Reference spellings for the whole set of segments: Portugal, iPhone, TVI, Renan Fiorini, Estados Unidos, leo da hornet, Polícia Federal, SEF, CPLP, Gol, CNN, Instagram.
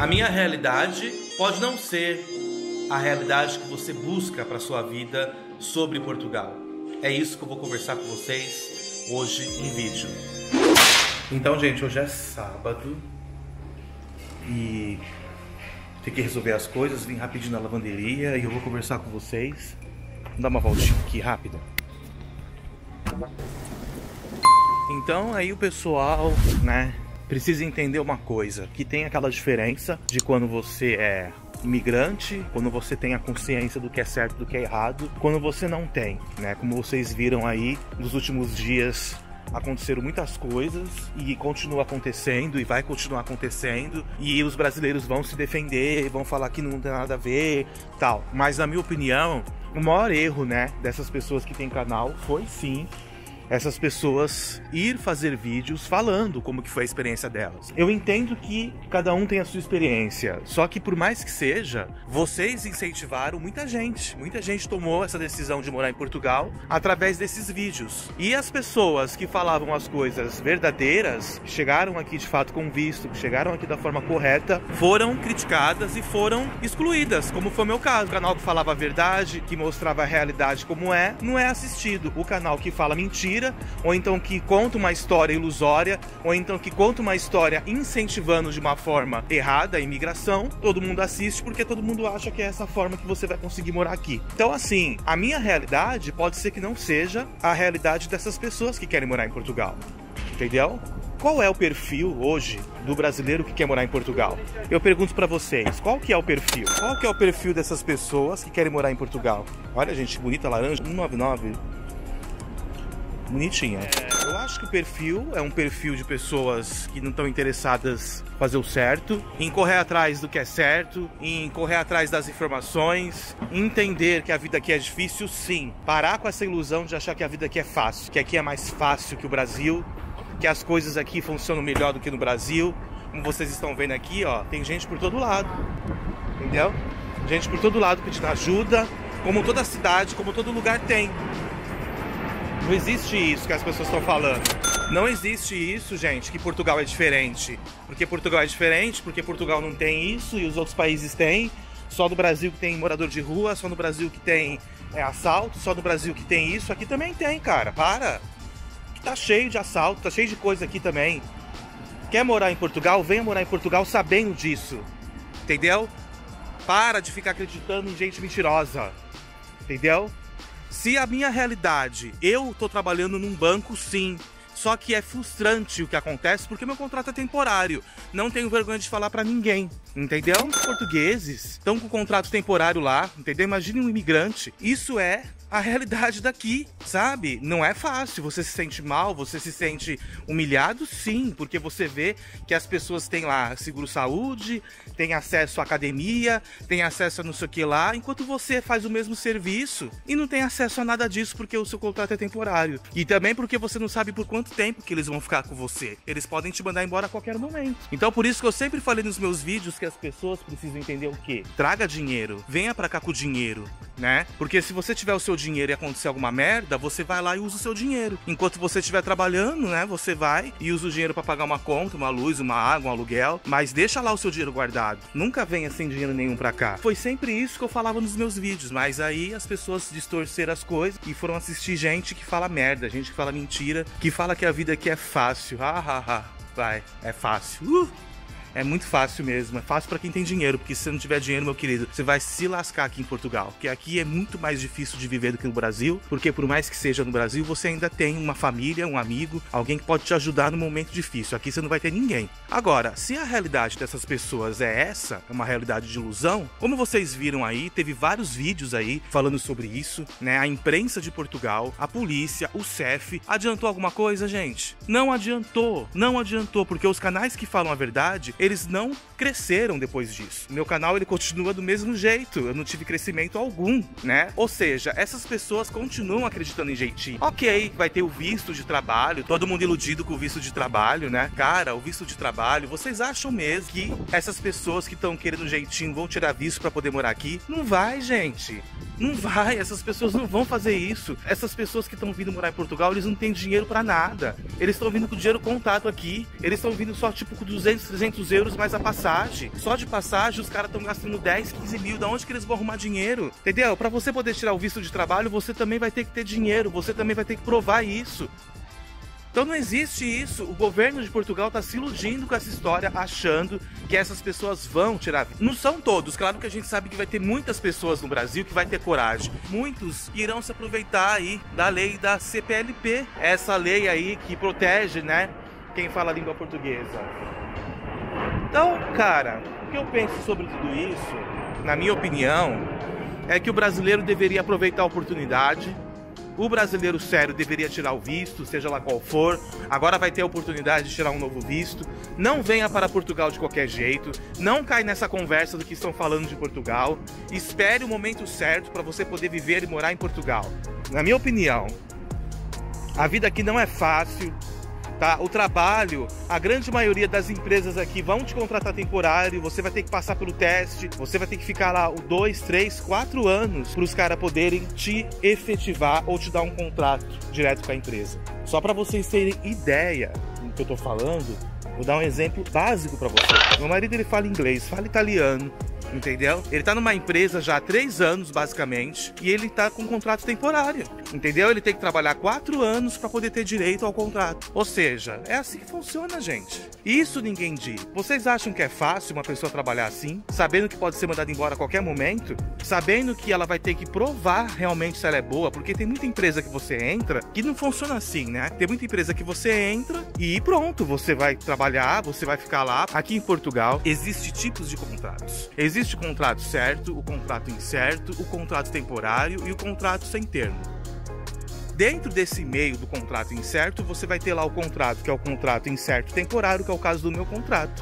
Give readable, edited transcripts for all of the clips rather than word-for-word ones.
A minha realidade pode não ser a realidade que você busca para a sua vida sobre Portugal. É isso que eu vou conversar com vocês hoje em vídeo. Então, gente, hoje é sábado e tem que resolver as coisas. Vim rapidinho na lavanderia e eu vou conversar com vocês. Vamos dar uma voltinha aqui rápida. Então, aí o pessoal, né? Precisa entender uma coisa, que tem aquela diferença de quando você é imigrante, quando você tem a consciência do que é certo e do que é errado, quando você não tem, né? Como vocês viram aí, nos últimos dias aconteceram muitas coisas e continua acontecendo e vai continuar acontecendo e os brasileiros vão se defender, vão falar que não tem nada a ver, tal. Mas na minha opinião, o maior erro, né, dessas pessoas que têm canal foi sim essas pessoas ir fazer vídeos falando como que foi a experiência delas. Eu entendo que cada um tem a sua experiência, só que por mais que seja, vocês incentivaram muita gente. Muita gente tomou essa decisão de morar em Portugal através desses vídeos. E as pessoas que falavam as coisas verdadeiras, que chegaram aqui de fato com visto, que chegaram aqui da forma correta, foram criticadas e foram excluídas, como foi o meu caso. O canal que falava a verdade, que mostrava a realidade como é, não é assistido. O canal que fala mentira, ou então que conta uma história ilusória, ou então que conta uma história incentivando de uma forma errada a imigração, todo mundo assiste porque todo mundo acha que é essa forma que você vai conseguir morar aqui. Então assim, a minha realidade pode ser que não seja a realidade dessas pessoas que querem morar em Portugal, entendeu? Qual é o perfil hoje do brasileiro que quer morar em Portugal? Eu pergunto pra vocês, qual que é o perfil? Qual que é o perfil dessas pessoas que querem morar em Portugal? Olha, gente, que bonita laranja, 199... bonitinha. Eu acho que o perfil é um perfil de pessoas que não estão interessadas em fazer o certo, em correr atrás do que é certo, em correr atrás das informações, entender que a vida aqui é difícil, sim. Parar com essa ilusão de achar que a vida aqui é fácil, que aqui é mais fácil que o Brasil, que as coisas aqui funcionam melhor do que no Brasil. Como vocês estão vendo aqui, ó, tem gente por todo lado, entendeu? Gente por todo lado pedindo ajuda, como toda cidade, como todo lugar tem. Não existe isso que as pessoas estão falando. Não existe isso, gente, que Portugal é diferente. Porque Portugal é diferente, porque Portugal não tem isso e os outros países têm. Só no Brasil que tem morador de rua, só no Brasil que tem assalto, só no Brasil que tem isso. Aqui também tem, cara, para. Tá cheio de assalto, tá cheio de coisa aqui também. Quer morar em Portugal? Venha morar em Portugal sabendo disso, entendeu? Para de ficar acreditando em gente mentirosa, entendeu? Se a minha realidade, eu tô trabalhando num banco, sim, só que é frustrante o que acontece porque meu contrato é temporário. Não tenho vergonha de falar pra ninguém, entendeu? Os portugueses estão com contrato temporário lá, entendeu? Imagine um imigrante. Isso é a realidade daqui, sabe? Não é fácil, você se sente mal, você se sente humilhado, sim, porque você vê que as pessoas têm lá seguro-saúde, têm acesso à academia, têm acesso a não sei o que lá, enquanto você faz o mesmo serviço e não tem acesso a nada disso porque o seu contrato é temporário. E também porque você não sabe por quanto tempo que eles vão ficar com você. Eles podem te mandar embora a qualquer momento. Então por isso que eu sempre falei nos meus vídeos que as pessoas precisam entender o quê? Traga dinheiro, venha pra cá com o dinheiro, né? Porque se você tiver o seu dinheiro e acontecer alguma merda, você vai lá e usa o seu dinheiro. Enquanto você estiver trabalhando, né, você vai e usa o dinheiro para pagar uma conta, uma luz, uma água, um aluguel, mas deixa lá o seu dinheiro guardado. Nunca venha sem dinheiro nenhum pra cá. Foi sempre isso que eu falava nos meus vídeos, mas aí as pessoas distorceram as coisas e foram assistir gente que fala merda, gente que fala mentira, que fala que a vida aqui é fácil. Ha, ha, ha. Vai, é fácil. É muito fácil mesmo, é fácil pra quem tem dinheiro, porque se você não tiver dinheiro, meu querido, você vai se lascar aqui em Portugal, porque aqui é muito mais difícil de viver do que no Brasil, porque por mais que seja no Brasil, você ainda tem uma família, um amigo, alguém que pode te ajudar no momento difícil, aqui você não vai ter ninguém. Agora, se a realidade dessas pessoas é essa, é uma realidade de ilusão, como vocês viram aí, teve vários vídeos aí falando sobre isso, né, a imprensa de Portugal, a polícia, o SEF, adiantou alguma coisa, gente? Não adiantou, porque os canais que falam a verdade, eles não cresceram depois disso. Meu canal, ele continua do mesmo jeito. Eu não tive crescimento algum, né? Ou seja, essas pessoas continuam acreditando em jeitinho. Ok, vai ter o visto de trabalho, todo mundo iludido com o visto de trabalho, né? Cara, o visto de trabalho, vocês acham mesmo que essas pessoas que estão querendo jeitinho vão tirar visto pra poder morar aqui? Não vai, gente. Não vai, essas pessoas não vão fazer isso. Essas pessoas que estão vindo morar em Portugal, eles não têm dinheiro pra nada. Eles estão vindo com dinheiro contado aqui. Eles estão vindo só tipo com 200, 300 euros mais a passagem. Só de passagem os caras estão gastando 10, 15 mil. Da onde que eles vão arrumar dinheiro? Entendeu? Pra você poder tirar o visto de trabalho, você também vai ter que ter dinheiro. Você também vai ter que provar isso. Então não existe isso. O governo de Portugal tá se iludindo com essa história, achando que essas pessoas vão tirar visto. Não são todos, claro que a gente sabe que vai ter muitas pessoas no Brasil que vai ter coragem. Muitos irão se aproveitar aí da lei da CPLP, essa lei aí que protege, né, quem fala a língua portuguesa. Então, cara, o que eu penso sobre tudo isso, na minha opinião, é que o brasileiro deveria aproveitar a oportunidade. O brasileiro sério deveria tirar o visto, seja lá qual for. Agora vai ter a oportunidade de tirar um novo visto. Não venha para Portugal de qualquer jeito. Não cai nessa conversa do que estão falando de Portugal. Espere o momento certo para você poder viver e morar em Portugal. Na minha opinião, a vida aqui não é fácil, tá? O trabalho, a grande maioria das empresas aqui vão te contratar temporário. Você vai ter que passar pelo teste. Você vai ter que ficar lá 2, 3, 4 anos para os caras poderem te efetivar ou te dar um contrato direto com a empresa. Só para vocês terem ideia do que eu tô falando, vou dar um exemplo básico para vocês. Meu marido, ele fala inglês, fala italiano, entendeu? Ele tá numa empresa já há 3 anos, basicamente, e ele tá com um contrato temporário, entendeu? Ele tem que trabalhar 4 anos pra poder ter direito ao contrato. Ou seja, é assim que funciona, gente. Isso ninguém diz. Vocês acham que é fácil uma pessoa trabalhar assim, sabendo que pode ser mandada embora a qualquer momento, sabendo que ela vai ter que provar realmente se ela é boa, porque tem muita empresa que você entra que não funciona assim, né? Tem muita empresa que você entra e pronto, você vai trabalhar, você vai ficar lá. Aqui em Portugal, existem tipos de contratos. Existe o contrato certo, o contrato incerto, o contrato temporário e o contrato sem termo. Dentro desse meio do contrato incerto, você vai ter lá o contrato, que é o contrato incerto temporário, que é o caso do meu contrato.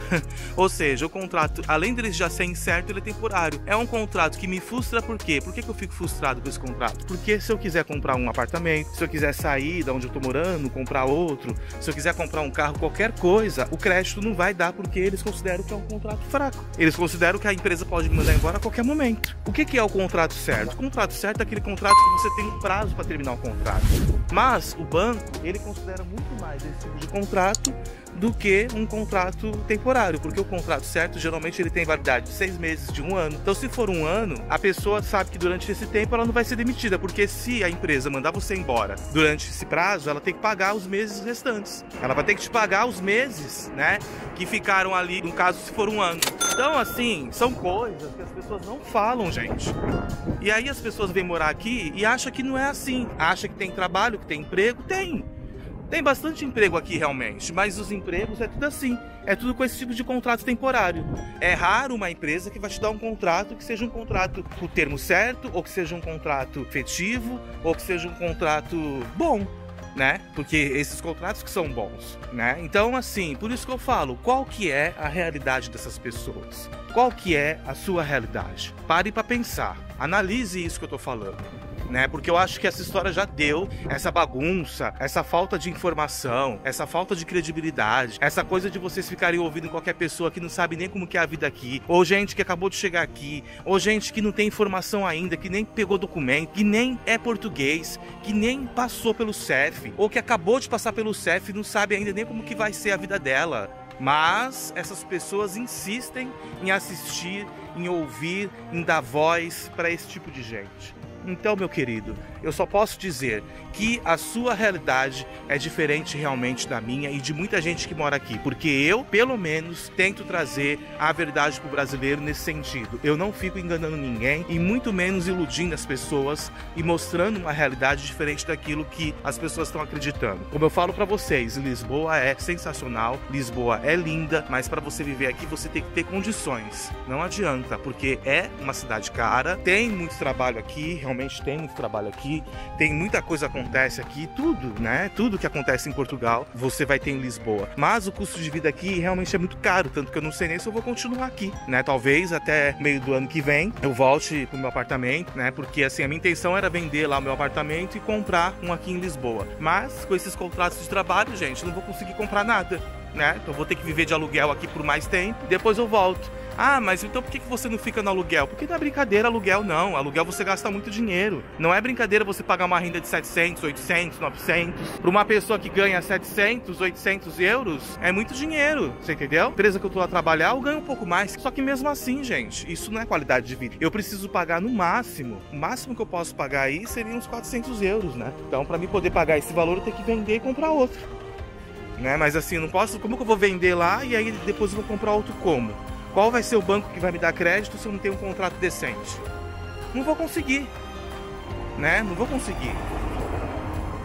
Ou seja, o contrato, além dele já ser incerto, ele é temporário. É um contrato que me frustra por quê? Por que que eu fico frustrado com esse contrato? Porque se eu quiser comprar um apartamento, se eu quiser sair da onde eu tô morando, comprar outro, se eu quiser comprar um carro, qualquer coisa, o crédito não vai dar porque eles consideram que é um contrato fraco. Eles consideram que a empresa pode me mandar embora a qualquer momento. O que que é o contrato certo? O contrato certo é aquele contrato que você tem um prazo para terminar o contrato. Mas o banco, ele considera muito mais esse tipo de contrato do que um contrato temporário, porque o contrato certo, geralmente, ele tem validade de 6 meses, de 1 ano. Então, se for 1 ano, a pessoa sabe que durante esse tempo ela não vai ser demitida, porque se a empresa mandar você embora durante esse prazo, ela tem que pagar os meses restantes. Ela vai ter que te pagar os meses, né, que ficaram ali, no caso, se for 1 ano. Então, assim, são coisas que as pessoas não falam, gente. E aí as pessoas vêm morar aqui e acham que não é assim. Acha que tem trabalho, que tem emprego, tem. Tem bastante emprego aqui realmente, mas os empregos é tudo assim, é tudo com esse tipo de contrato temporário. É raro uma empresa que vai te dar um contrato que seja um contrato com o termo certo, ou que seja um contrato efetivo, ou que seja um contrato bom, né? Porque esses contratos que são bons, né? Então, assim, por isso que eu falo, qual que é a realidade dessas pessoas? Qual que é a sua realidade? Pare para pensar, analise isso que eu tô falando. né? Porque eu acho que essa história já deu, essa bagunça, essa falta de informação, essa falta de credibilidade, essa coisa de vocês ficarem ouvindo qualquer pessoa que não sabe nem como que é a vida aqui, ou gente que acabou de chegar aqui, ou gente que não tem informação ainda, que nem pegou documento, que nem é português, que nem passou pelo SEF, ou que acabou de passar pelo SEF e não sabe ainda nem como que vai ser a vida dela. Mas essas pessoas insistem em assistir, em ouvir, em dar voz para esse tipo de gente. Então, meu querido, eu só posso dizer que a sua realidade é diferente realmente da minha e de muita gente que mora aqui, porque eu, pelo menos, tento trazer a verdade para o brasileiro nesse sentido. Eu não fico enganando ninguém e muito menos iludindo as pessoas e mostrando uma realidade diferente daquilo que as pessoas estão acreditando. Como eu falo para vocês, Lisboa é sensacional, Lisboa é linda, mas para você viver aqui você tem que ter condições. Não adianta, porque é uma cidade cara, tem muito trabalho aqui, realmente. Tem muito trabalho aqui, tem muita coisa acontece aqui, tudo, né? Tudo que acontece em Portugal, você vai ter em Lisboa. Mas o custo de vida aqui realmente é muito caro, tanto que eu não sei nem se eu vou continuar aqui, né? Talvez até meio do ano que vem eu volte pro meu apartamento, né? Porque assim, a minha intenção era vender lá o meu apartamento e comprar um aqui em Lisboa. Mas com esses contratos de trabalho, gente, eu não vou conseguir comprar nada, né? Então eu vou ter que viver de aluguel aqui por mais tempo, depois eu volto. Ah, mas então por que você não fica no aluguel? Porque não é brincadeira aluguel, não. Aluguel você gasta muito dinheiro. Não é brincadeira você pagar uma renda de 700, 800, 900. Para uma pessoa que ganha 700, 800 euros, é muito dinheiro, você entendeu? A empresa que eu tô a trabalhar, eu ganho um pouco mais. Só que mesmo assim, gente, isso não é qualidade de vida. Eu preciso pagar no máximo. O máximo que eu posso pagar aí seria uns 400 euros, né? Então, para mim poder pagar esse valor, eu tenho que vender e comprar outro, né? Mas assim, não posso... Como que eu vou vender lá e aí depois eu vou comprar outro como? Qual vai ser o banco que vai me dar crédito se eu não tenho um contrato decente? Não vou conseguir, né? Não vou conseguir.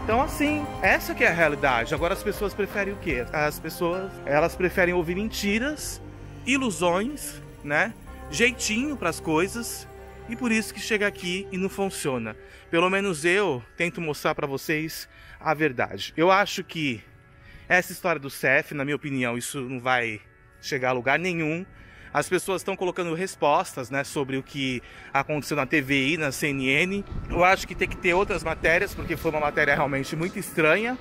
Então assim, essa que é a realidade. Agora as pessoas preferem o quê? As pessoas, elas preferem ouvir mentiras, ilusões, né? Jeitinho para as coisas. E por isso que chega aqui e não funciona. Pelo menos eu tento mostrar para vocês a verdade. Eu acho que essa história do SEF, na minha opinião, isso não vai chegar a lugar nenhum. As pessoas estão colocando respostas, né, sobre o que aconteceu na TVI, na CNN. Eu acho que tem que ter outras matérias, porque foi uma matéria realmente muito estranha,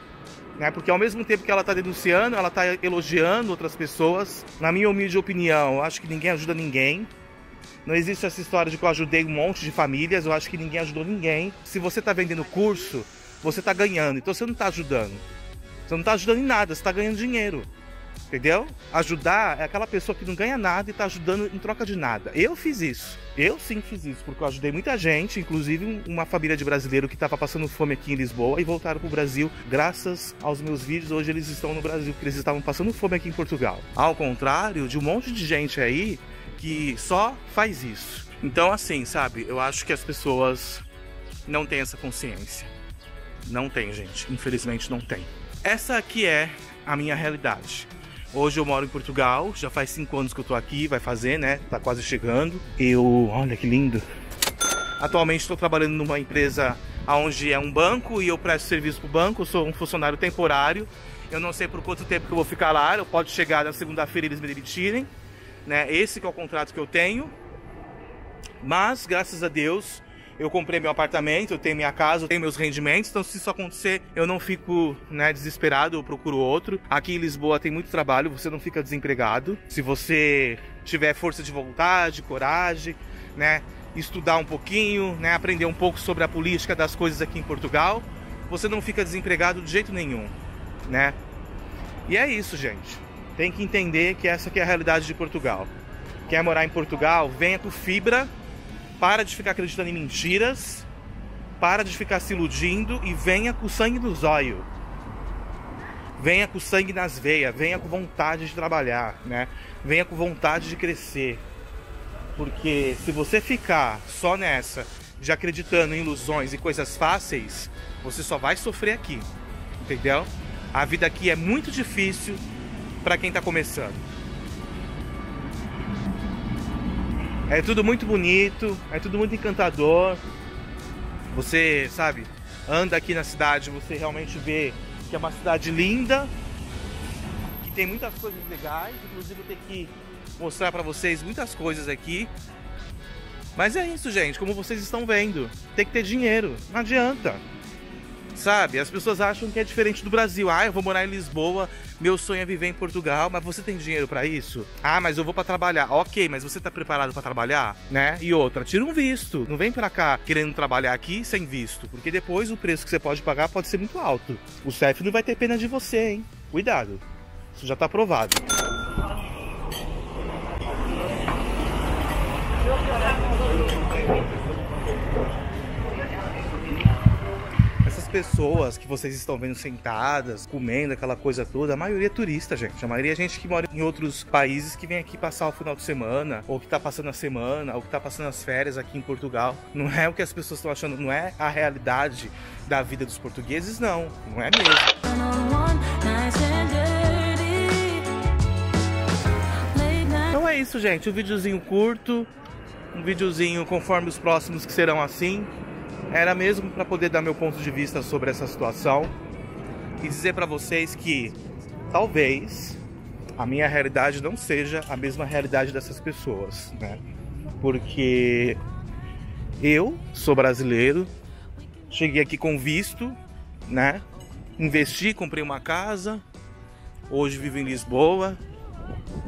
né, porque ao mesmo tempo que ela está denunciando, ela está elogiando outras pessoas. Na minha humilde opinião, eu acho que ninguém ajuda ninguém. Não existe essa história de que eu ajudei um monte de famílias, eu acho que ninguém ajudou ninguém. Se você está vendendo curso, você está ganhando, então você não está ajudando. Você não está ajudando em nada, você está ganhando dinheiro. Entendeu? Ajudar é aquela pessoa que não ganha nada e tá ajudando em troca de nada. Eu fiz isso. Eu sim fiz isso, porque eu ajudei muita gente, inclusive uma família de brasileiro que estava passando fome aqui em Lisboa e voltaram pro Brasil graças aos meus vídeos. Hoje eles estão no Brasil, porque eles estavam passando fome aqui em Portugal. Ao contrário de um monte de gente aí que só faz isso. Então assim, sabe? Eu acho que as pessoas não têm essa consciência. Não tem, gente. Infelizmente não tem. Essa aqui é a minha realidade. Hoje eu moro em Portugal, já faz 5 anos que eu tô aqui, vai fazer, né? Tá quase chegando. Olha que lindo. Atualmente estou trabalhando numa empresa onde é um banco e eu presto serviço pro banco, eu sou um funcionário temporário. Eu não sei por quanto tempo que eu vou ficar lá, eu posso chegar na segunda-feira e eles me demitirem, né? Esse que é o contrato que eu tenho. Mas, graças a Deus, eu comprei meu apartamento, eu tenho minha casa, eu tenho meus rendimentos. Então se isso acontecer, eu não fico, né, desesperado, eu procuro outro. Aqui em Lisboa tem muito trabalho, você não fica desempregado. Se você tiver força de vontade, coragem, né, estudar um pouquinho, né, aprender um pouco sobre a política das coisas aqui em Portugal, você não fica desempregado de jeito nenhum, né? E é isso, gente. Tem que entender que essa aqui é a realidade de Portugal. Quer morar em Portugal? Venha com fibra. Para de ficar acreditando em mentiras, para de ficar se iludindo e venha com o sangue no zóio. Venha com o sangue nas veias, venha com vontade de trabalhar, né? Venha com vontade de crescer. Porque se você ficar só nessa, de acreditando em ilusões e coisas fáceis, você só vai sofrer aqui, entendeu? A vida aqui é muito difícil para quem tá começando. É tudo muito bonito, é tudo muito encantador. Você, sabe, anda aqui na cidade, você realmente vê que é uma cidade linda, que tem muitas coisas legais. Inclusive eu tenho que mostrar pra vocês muitas coisas aqui. Mas é isso, gente, como vocês estão vendo, tem que ter dinheiro, não adianta. Sabe, as pessoas acham que é diferente do Brasil. Ah, eu vou morar em Lisboa, meu sonho é viver em Portugal, mas você tem dinheiro pra isso? Ah, mas eu vou pra trabalhar. Ok, mas você tá preparado pra trabalhar, né? E outra, tira um visto. Não vem pra cá querendo trabalhar aqui sem visto, porque depois o preço que você pode pagar pode ser muito alto. O SEF não vai ter pena de você, hein? Cuidado, isso já tá aprovado. Pessoas que vocês estão vendo sentadas, comendo aquela coisa toda, a maioria é turista, gente. A maioria é gente que mora em outros países que vem aqui passar o final de semana, ou que tá passando a semana, ou que tá passando as férias aqui em Portugal. Não é o que as pessoas estão achando, não é a realidade da vida dos portugueses, não. Não é mesmo. Então é isso, gente. Um videozinho curto, um videozinho conforme os próximos que serão assim. Era mesmo para poder dar meu ponto de vista sobre essa situação e dizer para vocês que talvez a minha realidade não seja a mesma realidade dessas pessoas, né? Porque eu sou brasileiro, cheguei aqui com visto, né? Investi, comprei uma casa, hoje vivo em Lisboa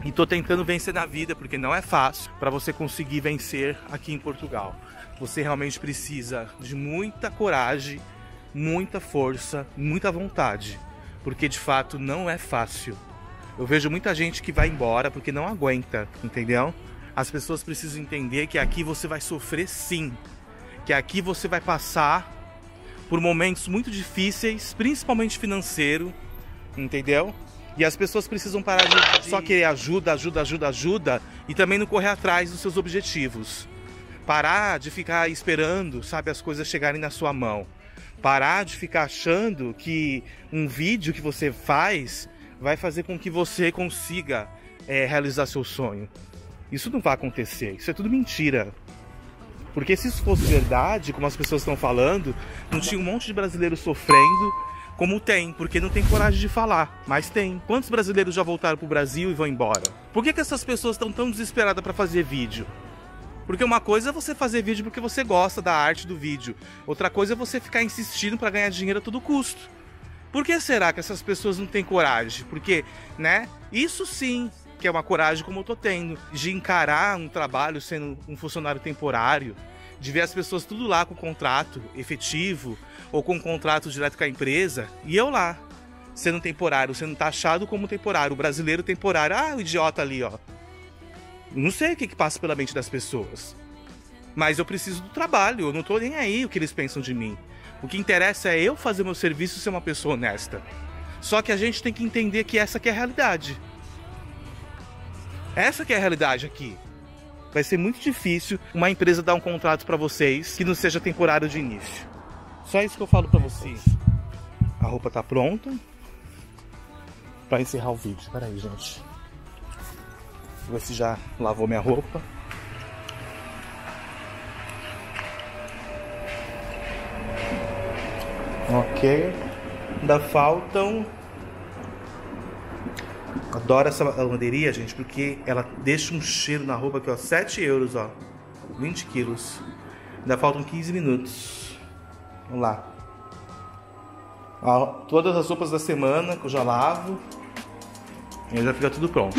e tô tentando vencer na vida, porque não é fácil para você conseguir vencer aqui em Portugal. Você realmente precisa de muita coragem, muita força, muita vontade, porque de fato não é fácil. Eu vejo muita gente que vai embora porque não aguenta, entendeu? As pessoas precisam entender que aqui você vai sofrer sim, que aqui você vai passar por momentos muito difíceis, principalmente financeiro, entendeu? E as pessoas precisam parar de só querer ajuda, ajuda, ajuda, ajuda e também não correr atrás dos seus objetivos. Parar de ficar esperando, sabe, as coisas chegarem na sua mão. Parar de ficar achando que um vídeo que você faz vai fazer com que você consiga realizar seu sonho. Isso não vai acontecer, isso é tudo mentira. Porque se isso fosse verdade, como as pessoas estão falando, não tinha um monte de brasileiros sofrendo como tem, porque não tem coragem de falar, mas tem. Quantos brasileiros já voltaram pro Brasil e vão embora? Por que que essas pessoas estão tão desesperadas para fazer vídeo? Porque uma coisa é você fazer vídeo porque você gosta da arte do vídeo. Outra coisa é você ficar insistindo para ganhar dinheiro a todo custo. Por que será que essas pessoas não têm coragem? Porque, né, isso sim que é uma coragem como eu tô tendo. De encarar um trabalho sendo um funcionário temporário. De ver as pessoas tudo lá com contrato efetivo ou com contrato direto com a empresa. E eu lá, sendo temporário, sendo taxado como temporário. O brasileiro temporário, ah, o idiota ali, ó. Não sei o que passa pela mente das pessoas, mas eu preciso do trabalho, eu não tô nem aí o que eles pensam de mim. O que interessa é eu fazer meu serviço e ser uma pessoa honesta. Só que a gente tem que entender que essa que é a realidade. Essa que é a realidade aqui. Vai ser muito difícil uma empresa dar um contrato pra vocês que não seja temporário de início. Só isso que eu falo pra vocês. A roupa tá pronta pra encerrar o vídeo. Peraí, gente. Vou ver se já lavou minha roupa. Ok. Ainda faltam... Adoro essa lavanderia, gente, porque ela deixa um cheiro na roupa aqui, ó. 7 euros, ó. 20 quilos. Ainda faltam 15 minutos. Vamos lá. Ó, todas as roupas da semana que eu já lavo. E já fica tudo pronto.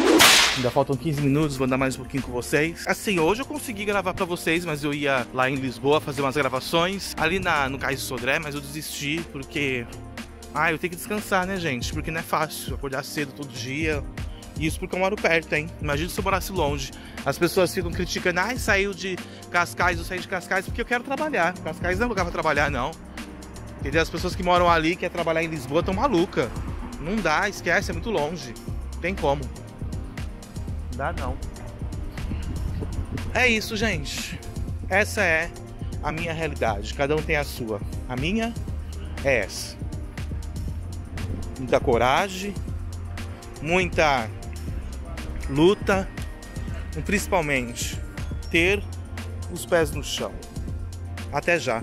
Ainda faltam 15 minutos, vou andar mais um pouquinho com vocês. Assim, hoje eu consegui gravar pra vocês, mas eu ia lá em Lisboa fazer umas gravações. Ali no Cais de Sodré, mas eu desisti porque... Ah, eu tenho que descansar, né, gente? Porque não é fácil acordar cedo todo dia. E isso porque eu moro perto, hein? Imagina se eu morasse longe. As pessoas ficam criticando, ah, saiu de Cascais, eu saí de Cascais porque eu quero trabalhar. Cascais não é lugar pra trabalhar, não. Entendeu? As pessoas que moram ali e querem trabalhar em Lisboa estão malucas. Não dá, esquece, é muito longe. Não tem como. Dá não. É isso, gente. Essa é a minha realidade. Cada um tem a sua. A minha é essa. Muita coragem, muita luta e principalmente ter os pés no chão. Até já.